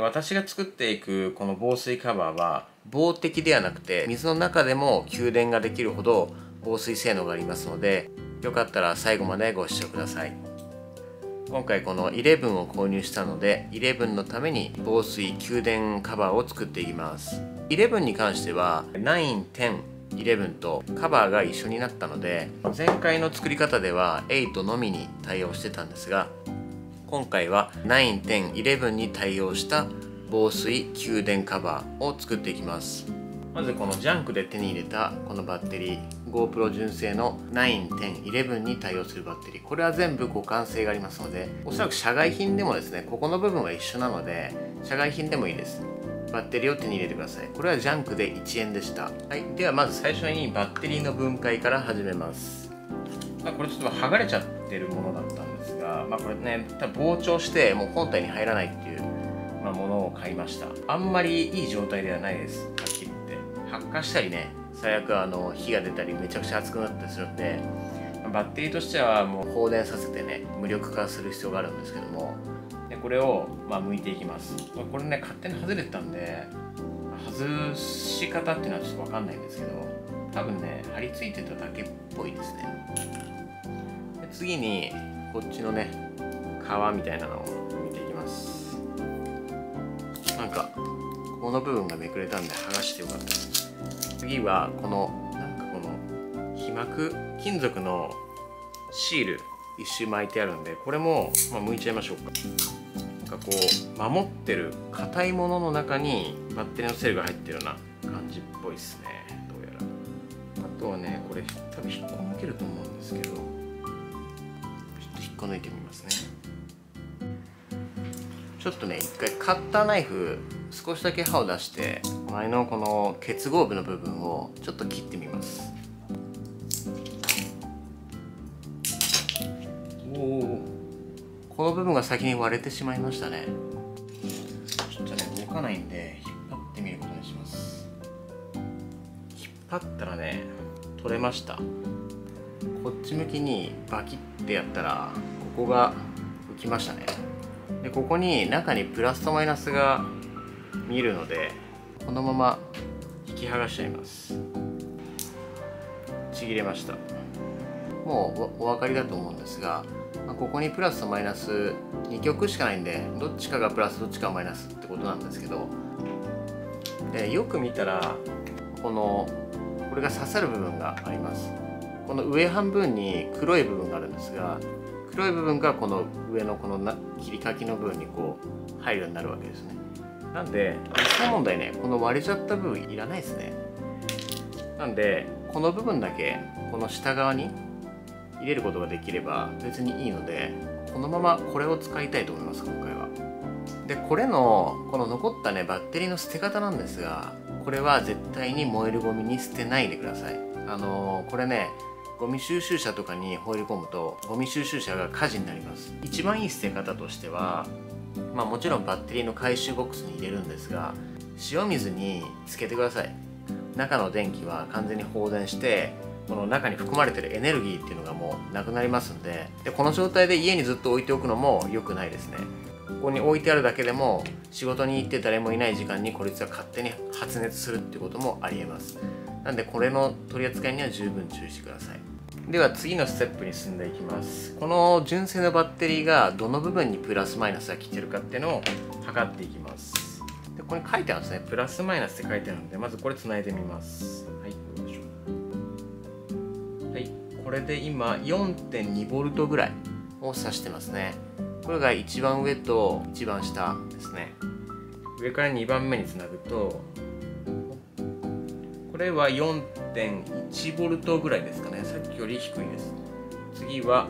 私が作っていくこの防水カバーは防滴ではなくて水の中でも給電ができるほど防水性能がありますので、よかったら最後までご視聴ください。今回この11を購入したので、11のために防水給電カバーを作っていきます。11に関しては9、10、11とカバーが一緒になったので、前回の作り方では8のみに対応してたんですが、今回は9、10、11に対応した防水給電カバーを作っていきます。まずこのジャンクで手に入れたこのバッテリー、GoPro 純正の9、10、11に対応するバッテリー、これは全部互換性がありますので、おそらく社外品でもですね、ここの部分は一緒なので社外品でもいいです。バッテリーを手に入れてください。これはジャンクで1円でした。はい、ではまず最初にバッテリーの分解から始めます。これちょっと剥がれちゃってるものだったんですが、これね、多分膨張してもう本体に入らないっていう、ものを買いました。あんまりいい状態ではないです。はっきり言って発火したりね、最悪火が出たりめちゃくちゃ熱くなったりするんで、バッテリーとしてはもう放電させてね、無力化する必要があるんですけども、でこれを剥いていきます。これね、勝手に外れてたんで、外し方っていうのはちょっと分かんないんですけど、多分ね貼り付いてただけっぽいですね。で次にこっちのね皮みたいなのを剥いていきます。なんかこの部分がめくれたんで剥がしてよかったです。次はこの皮膜、金属のシール一周巻いてあるんで、これも剥いちゃいましょうか。なんかこう守ってる硬いものの中にバッテリーのセルが入ってるような感じっぽいですね、どうやら。あとはね、これ多分引っこ抜けると思うんですけど、ちょっと引っこ抜いてみますね。ちょっとね、一回カッターナイフ少しだけ刃を出して前のこの結合部の部分をちょっと切ってみます。おお、この部分が先に割れてしまいましたね。ちょっとね動かないんで引っ張ってみることにします。引っ張ったらね取れました。こっち向きにバキッてやったらここが浮きましたね。でここに中にプラスとマイナスが見えるので、このまま引き剥がしちゃいます。ちぎれました。もうお分かりだと思うんですが、ここにプラスとマイナス2極しかないんで、どっちかがプラスどっちかがマイナスってことなんですけど、でよく見たらこれが刺さる部分があります。この上半分に黒い部分があるんですが、黒い部分がこの上のこの切り欠きの部分にこう入るようになるわけですね。なんで実際問題ね、この割れちゃった部分いらないですね。なんでこの部分だけこの下側に入れることができれば別にいいので、このままこれを使いたいと思います、今回は。でこの残ったねバッテリーの捨て方なんですが、これは絶対に燃えるゴミに捨てないでください。これね、ゴミ収集車とかに放り込むとゴミ収集車が火事になります。一番いい捨て方としては、もちろんバッテリーの回収ボックスに入れるんですが、塩水につけてください。中の電気は完全に放電して、この中に含まれてるエネルギーっていうのがもうなくなりますんで、この状態で家にずっと置いておくのも良くないですね。ここに置いてあるだけでも仕事に行って誰もいない時間にこいつが勝手に発熱するっていうこともありえます。なんでこれの取り扱いには十分注意してください。では次のステップに進んでいきます。この純正のバッテリーがどの部分にプラスマイナスが来てるかっていうのを測っていきます。でここに書いてあるんですね、プラスマイナスって書いてあるので、まずこれつないでみます。はい、どうでしょう。はい、これで今 4.2V ぐらいを指してますね。これが一番上と一番下ですね。上から2番目につなぐと、これは 4.1V ぐらいですかね。さっきより低いです。次は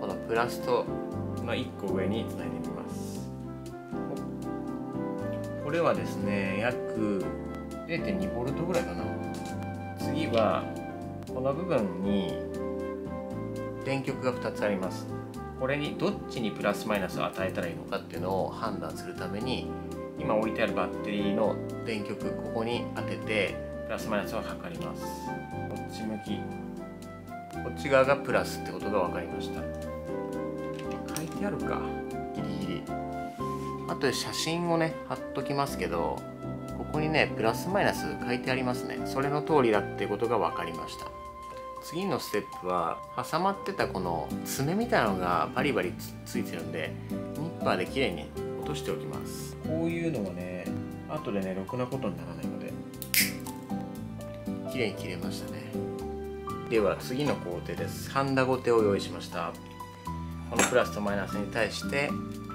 このプラスとの1個上につないでみます。これはですね約 0.2V ぐらいかな。次はこの部分に電極が2つあります。これにどっちにプラスマイナスを与えたらいいのかっていうのを判断するために、今置いてあるバッテリーの電極、ここに当ててプラスマイナスは測ります。こっち向き、こっち側がプラスってことが分かりました。書いてあるか、ギリギリ。あとで写真をね貼っときますけど、ここにねプラスマイナス書いてありますね。それの通りだっていうことが分かりました。次のステップは挟まってたこの爪みたいなのがバリバリついてるんで、ニッパーで綺麗に落としておきます。こういうのがね後でねろくなことにならないので綺麗に切れましたね。では次の工程です。ハンダゴテを用意しました。このプラスとマイナスに対して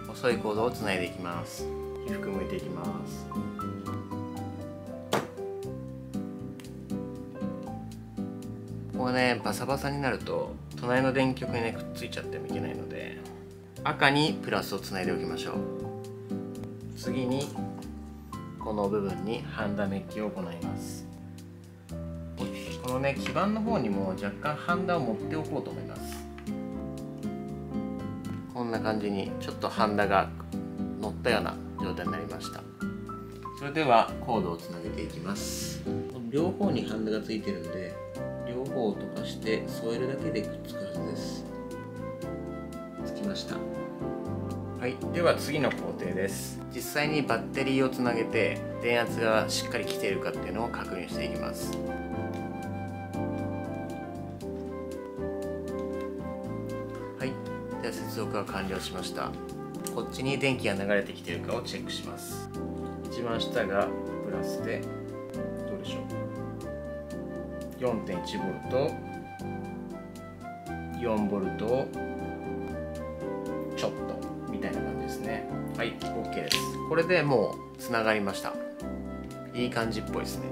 細いコードをつないでいきます。起伏向いていきます。ここねバサバサになると隣の電極にねくっついちゃってもいけないので、赤にプラスをつないでおきましょう。次にこの部分にハンダメッキを行います。このね基板の方にも若干ハンダを持っておこうと思います。こんな感じにちょっとハンダが乗ったような状態になりました。それではコードをつなげていきます。両方にハンダがついてるんで両方を溶かして添えるだけでくっつくはずです。つきました。はい、では次の工程です。実際にバッテリーをつなげて電圧がしっかりきているかっていうのを確認していきます。接続が完了しました。こっちに電気が流れてきているかをチェックします。一番下がプラスでどうでしょう、 4.1V 4V ちょっとみたいな感じですね。はい OK です。これでもうつながりました。いい感じっぽいですね。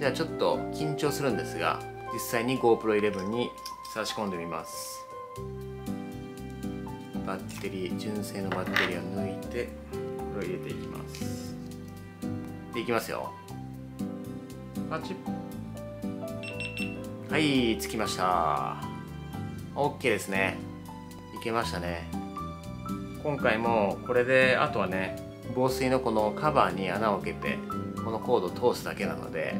じゃあちょっと緊張するんですが実際に GoPro11 に差し込んでみます。バッテリー、純正のバッテリーを抜いてこれを入れていきます。でいきますよ。パチッ。はいつきました。 OK ですね。いけましたね。今回もこれであとはね防水のこのカバーに穴を開けてこのコードを通すだけなので、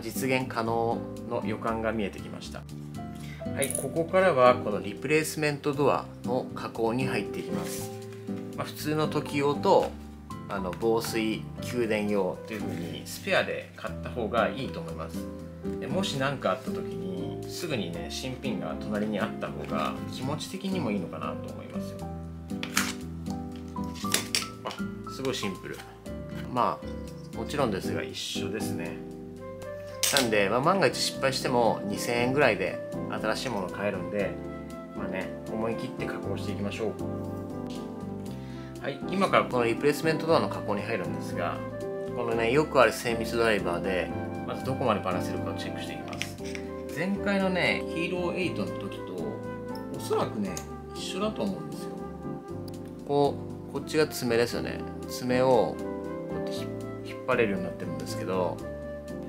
実現可能の予感が見えてきました。はい、ここからはこのリプレイスメントドアの加工に入っていきます。普通の時用と防水給電用というふうにスペアで買った方がいいと思います。でもし何かあった時にすぐにね新品が隣にあった方が気持ち的にもいいのかなと思いますよ。あ、すごいシンプル。もちろんですが一緒ですね。なんで、万が一失敗しても2000円ぐらいで新しいものを買えるんで、思い切って加工していきましょう。はい、今からこのリプレイスメントドアの加工に入るんですが、このねよくある精密ドライバーでまずどこまでバラせるかをチェックしていきます。前回のねヒーロー8の時とおそらくね一緒だと思うんですよ。こっちが爪ですよね。爪をこうやって引っ張れるようになってるんですけど、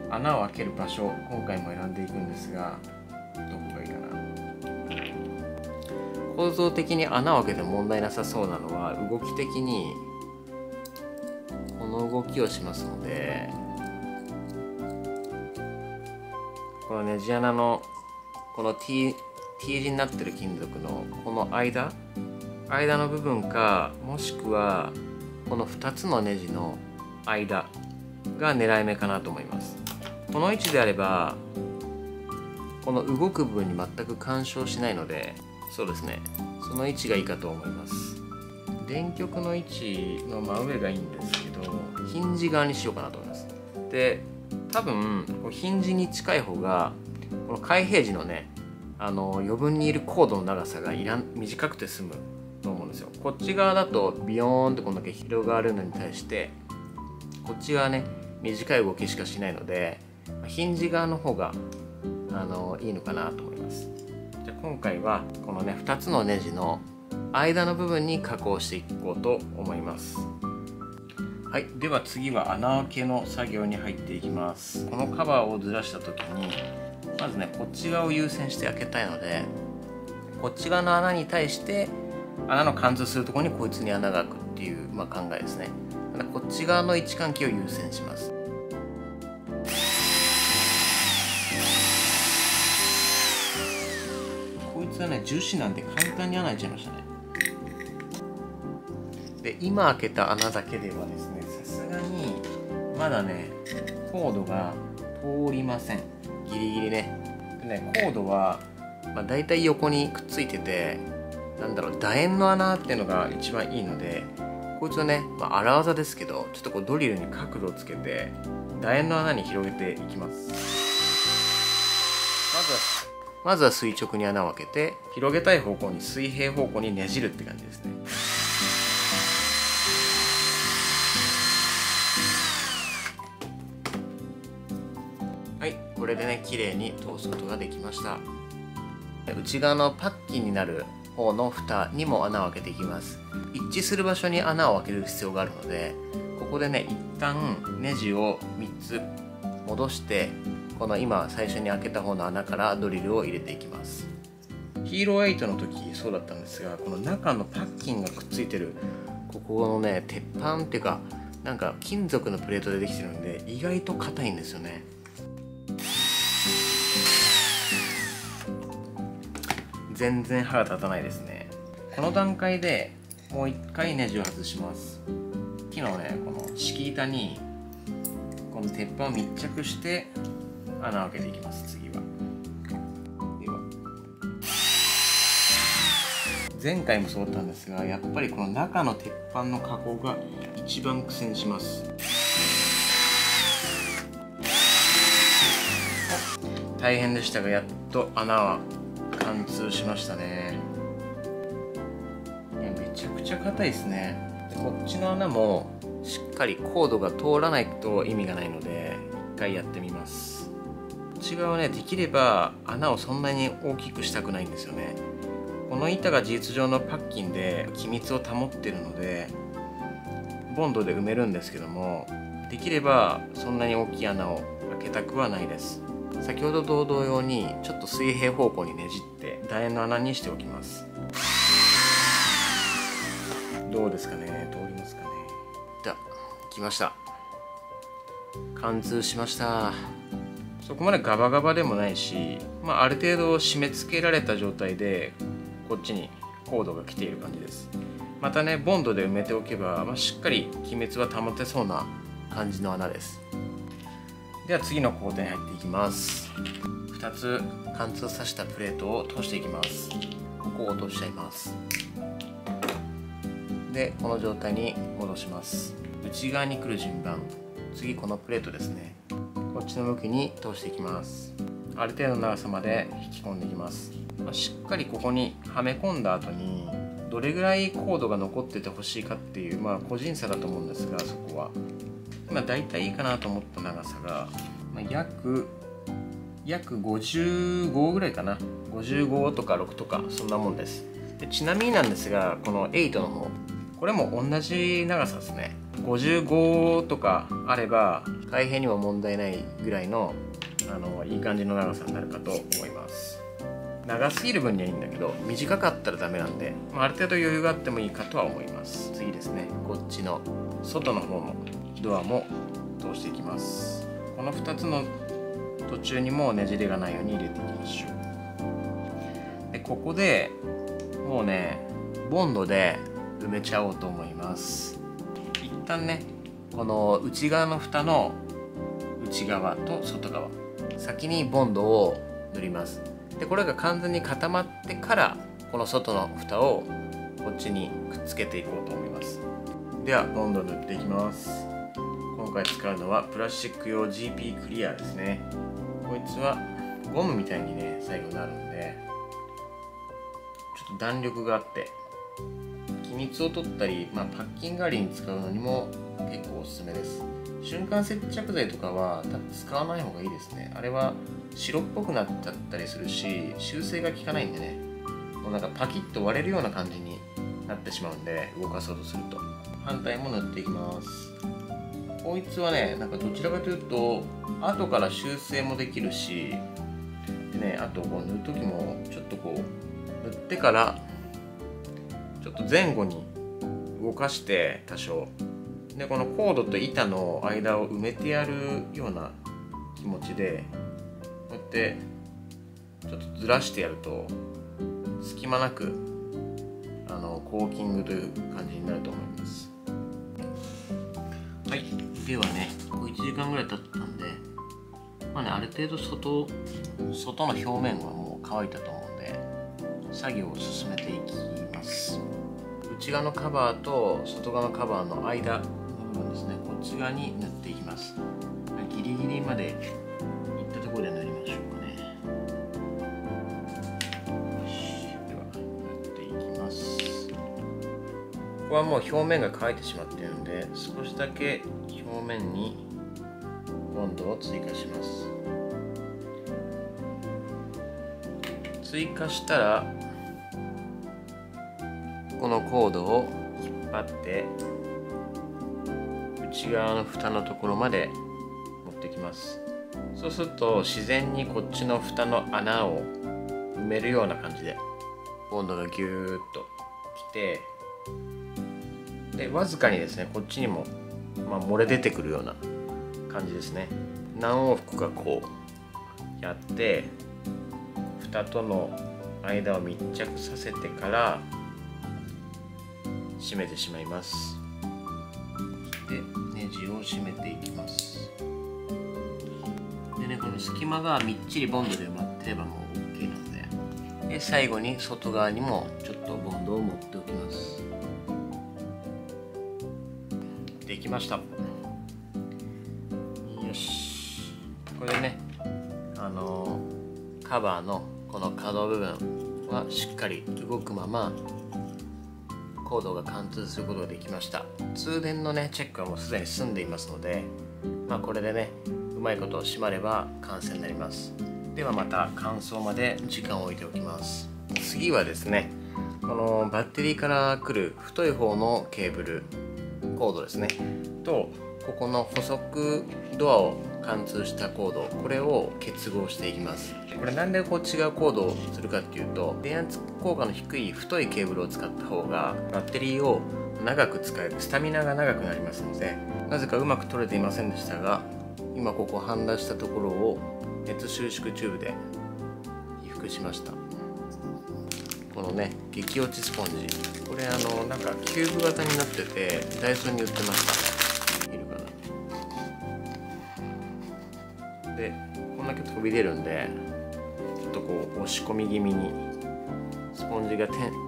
穴を開ける場所今回も選んでいくんですが、どこがいいかな。構造的に穴を開けて問題なさそうなのは動き的にこの動きをしますので、このネジ穴のこの T 字になってる金属のこの間の部分か、もしくはこの2つのネジの間が狙い目かなと思います。この位置であればこの動く部分に全く干渉しないので、そうですね、その位置がいいかと思います。電極の位置の真上がいいんですけどヒンジ側にしようかなと思います。で多分ヒンジに近い方がこの開閉時のね余分にいるコードの長さが短くて済むと思うんですよ。こっち側だとビヨーンってこんだけ広がるのに対してこっち側ね短い動きしかしないのでヒンジ側の方がいいのかなと思います。じゃあ今回はこのね2つのネジの間の部分に加工していこうと思います。はい、では次は穴開けの作業に入っていきます。このカバーをずらした時にまずねこっち側を優先して開けたいので、こっち側の穴に対して穴の貫通するところにこいつに穴が開くっていう、考えですね。こっち側の位置関係を優先します。こいつはね樹脂なんで簡単に穴開いちゃいましたね。で今開けた穴だけではですね、さすがにまだねコードが通りません。ギリギリね。でね、コードはだいたい横にくっついてて、なんだろう、楕円の穴っていうのが一番いいので、こいつをね、荒技ですけどちょっとこうドリルに角度をつけて楕円の穴に広げていきます。まずは垂直に穴を開けて、広げたい方向に、水平方向にねじるって感じですね。はい、これでね綺麗に通すことができました。内側のパッキンになる方の蓋にも穴を開けていきます。一致する場所に穴を開ける必要があるので、ここでね一旦ネジを3つ戻して、この今最初に開けた方の穴からドリルを入れていきます。ヒーロー8の時そうだったんですが、この中のパッキンがくっついてるここのね鉄板っていうか、なんか金属のプレートでできてるんで意外と硬いんですよね。全然歯が立たないですね。この段階でもう一回ネジを外します。木のねこの敷板にこの鉄板を密着して穴を開けていきます。次は前回もそうだったんですが、やっぱりこの中の鉄板の加工が一番苦戦します。大変でしたが、やっと穴は貫通しましたね。いや、めちゃくちゃ硬いですね。でこっちの穴もしっかりコードが通らないと意味がないので、一回やってみます。こっち側はね、できれば穴をそんなに大きくしたくないんですよね。この板が事実上のパッキンで気密を保ってるのでボンドで埋めるんですけども、できればそんなに大きい穴を開けたくはないです。先ほどと同様にちょっと水平方向にねじって楕円の穴にしておきます。どうですかね、通りますかね。じゃあ来ました。貫通しました。そこまでガバガバでもないし、ある程度締め付けられた状態でこっちにコードが来ている感じです。またねボンドで埋めておけば、しっかり気密は保てそうな感じの穴です。では次の工程に入っていきます。2つ貫通させたプレートを通していきます。ここを落としちゃいます。でこの状態に戻します。内側に来る順番、次このプレートですね、こっちの向きに通していきます。ある程度の長さまで引き込んでいきます。しっかりここにはめ込んだ後にどれぐらいコードが残っててほしいかっていう、個人差だと思うんですが、そこは今大体いいかなと思った長さが、約55ぐらいかな。55とか6とかそんなもんです。でちなみになんですが、この8の方、これも同じ長さですね。55とかあれば開閉にも問題ないぐらいの、いい感じの長さになるかと思います。長すぎる分にはいいんだけど短かったらダメなんで、ある程度余裕があってもいいかとは思います。次ですね、こっちの外の方もドアも通していきます。この2つの途中にもねじれがないように入れていきましょう。でここでもうねボンドで埋めちゃおうと思います。一旦ねこの内側の蓋の内側と外側先にボンドを塗ります。でこれが完全に固まってから、この外の蓋をこっちにくっつけていこうと思います。ではボンドを塗っていきます。今回使うのはプラスチック用 GP クリアですね。こいつはゴムみたいにね最後になるので、ちょっと弾力があって気密を取ったり、パッキン代わりに使うのにも結構おすすめです。瞬間接着剤とかは使わない方がいいですね。あれは白っぽくなっちゃったりするし、修正が効かないんでね、もうなんかパキッと割れるような感じになってしまうんで、動かそうとすると。反対も塗っていきます。こいつはね、なんかどちらかというと後から修正もできるし、でね、あとこう塗る時もちょっとこう塗ってからちょっと前後に動かして多少で、このコードと板の間を埋めてやるような気持ちでこうやってちょっとずらしてやると隙間なくコーキングという感じになると思います。はい、ではね、ここ1時間ぐらい経ったんで、まあね、ある程度外の表面はもう乾いたと思うんで、作業を進めていきます。内側のカバーと外側のカバーの間の部分ですね、こっち側に塗っていきます。ギリギリまでいったところで塗りましょうか。ここはもう表面が乾いてしまっているので、少しだけ表面に温度を追加します。追加したらこのコードを引っ張って内側の蓋のところまで持ってきます。そうすると自然にこっちの蓋の穴を埋めるような感じで温度がギューッときて、でわずかにですね、こっちにも、まあ、漏れ出てくるような感じですね。何往復かこうやって蓋との間を密着させてから締めてしまいます。でネジを締めていきます。でね、この隙間がみっちりボンドで埋まってればもう OK なので、最後に外側にもちょっとボンドを持っておきます。できました。よし、これね、カバーのこの角部分はしっかり動くままコードが貫通することができました。通電のねチェックはもうすでに済んでいますので、まあ、これでねうまいこと締まれば完成になります。ではまた乾燥まで時間を置いておきます。次はですね、このバッテリーから来る太い方のケーブルコードですねと、ここの補足ドアを貫通したコード、これを結合していきます。これなんでこう違うコードをするかっていうと、電圧効果の低い太いケーブルを使った方がバッテリーを長く使える、スタミナが長くなりますので、なぜかうまく取れていませんでしたが、今ここ判断したところを熱収縮チューブで被覆しました。このね激落ちスポンジ、これなんかキューブ型になっててダイソーに売ってました。いるかな。でこんだけ飛び出るんで、ちょっとこう押し込み気味にスポンジが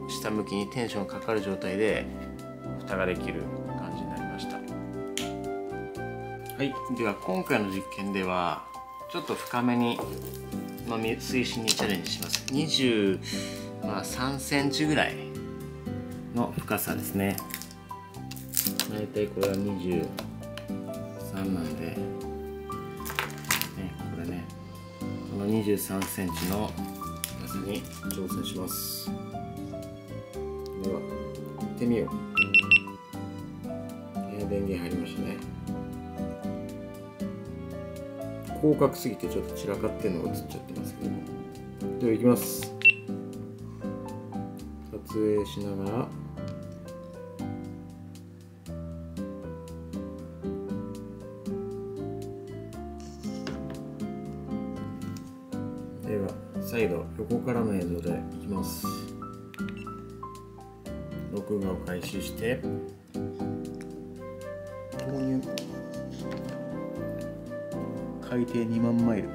下向きにテンションがかかる状態で蓋ができる感じになりました。はい、では今回の実験ではちょっと深めに水深にチャレンジします。23センチぐらいの深さですね。だいたいこれは23なんで、ね、これね、この23センチの深さに挑戦します。では行ってみよう。電源入りましたね。広角すぎてちょっと散らかってるのが映っちゃってますけど、では行きます。撮影しながら。では再度横からの映像でいきます。録画を開始して投入、海底2万マイル、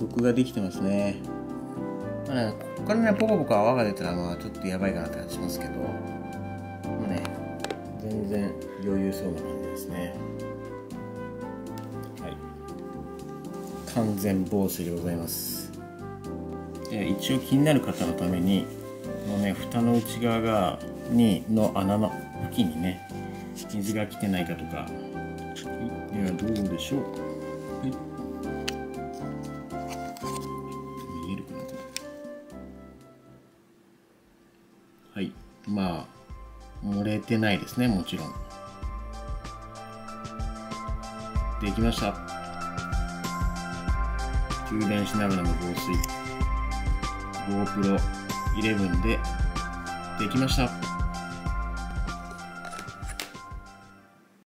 録画できてますね。まあね、ここからねポコポコ泡が出たらまあちょっとやばいかなって感じしますけど、まあね全然余裕そうな感じですね。完全防水でございます。で一応気になる方のためにこのね蓋の内側がの穴の付近にね水が来てないかとか、ではどうでしょう。見えるかな。はい、まあ漏れてないですね、もちろん。できました。充電しながらの防水、GoPro11 でできました。